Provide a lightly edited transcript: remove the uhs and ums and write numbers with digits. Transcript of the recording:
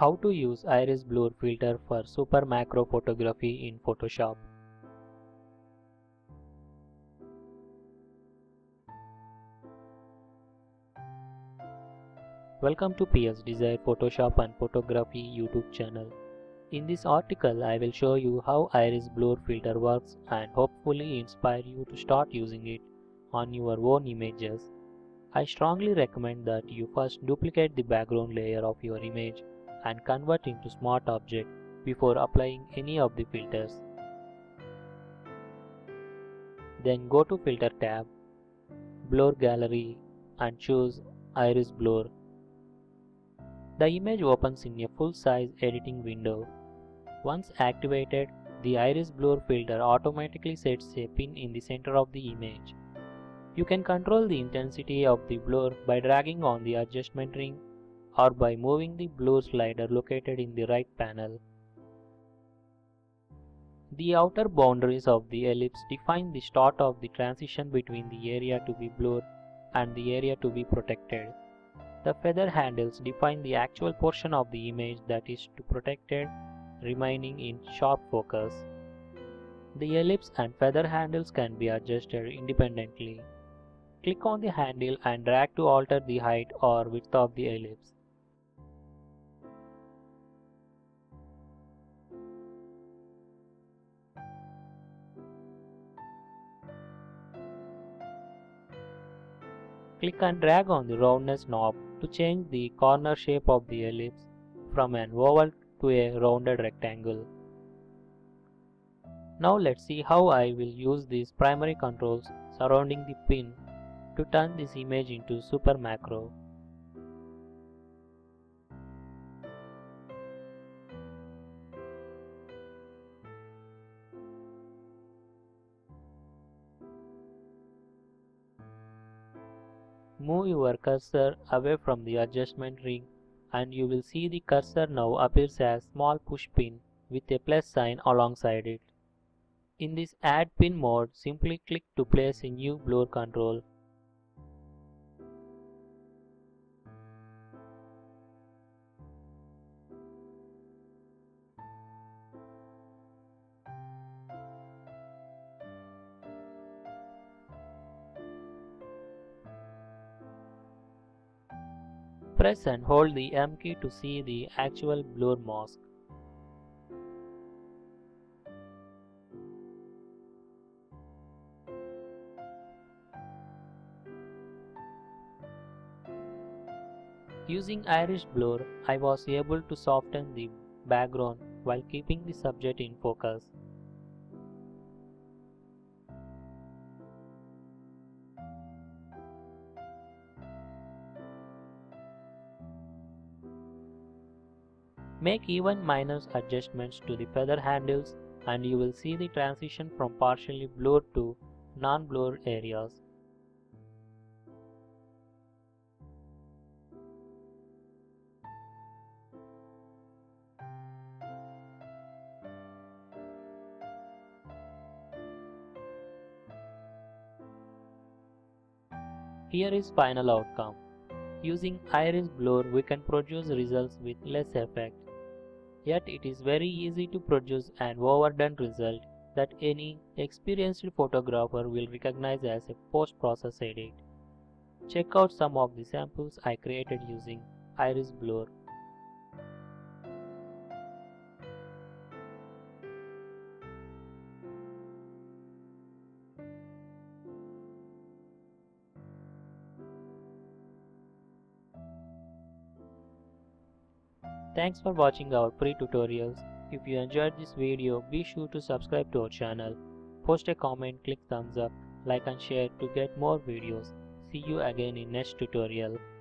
How to use Iris Blur filter for super macro photography in Photoshop. Welcome to PS Desire Photoshop and Photography YouTube channel. In this article, I will show you how Iris Blur filter works and hopefully inspire you to start using it on your own images. I strongly recommend that you first duplicate the background layer of your image and convert into smart object before applying any of the filters. Then go to Filter tab, Blur Gallery and choose Iris Blur. The image opens in a full-size editing window. Once activated, the Iris Blur filter automatically sets a pin in the center of the image. You can control the intensity of the blur by dragging on the adjustment ring or by moving the blur slider located in the right panel. The outer boundaries of the ellipse define the start of the transition between the area to be blurred and the area to be protected. The feather handles define the actual portion of the image that is to be protected, remaining in sharp focus. The ellipse and feather handles can be adjusted independently. Click on the handle and drag to alter the height or width of the ellipse. Click and drag on the roundness knob to change the corner shape of the ellipse from an oval to a rounded rectangle. Now let's see how I will use these primary controls surrounding the pin to turn this image into super macro. Move your cursor away from the adjustment ring and you will see the cursor now appears as small push pin with a plus sign alongside it. In this Add Pin mode, simply click to place a new blur control. Press and hold the M key to see the actual blur mask. Using Iris Blur, I was able to soften the background while keeping the subject in focus. Make even minor adjustments to the feather handles and you will see the transition from partially blurred to non-blurred areas. Here is final outcome. Using Iris Blur, we can produce results with less effect. Yet it is very easy to produce an overdone result that any experienced photographer will recognize as a post-process edit. Check out some of the samples I created using Iris Blur. Thanks for watching our free tutorials. If you enjoyed this video, be sure to subscribe to our channel. Post a comment, click thumbs up, like and share to get more videos. See you again in next tutorial.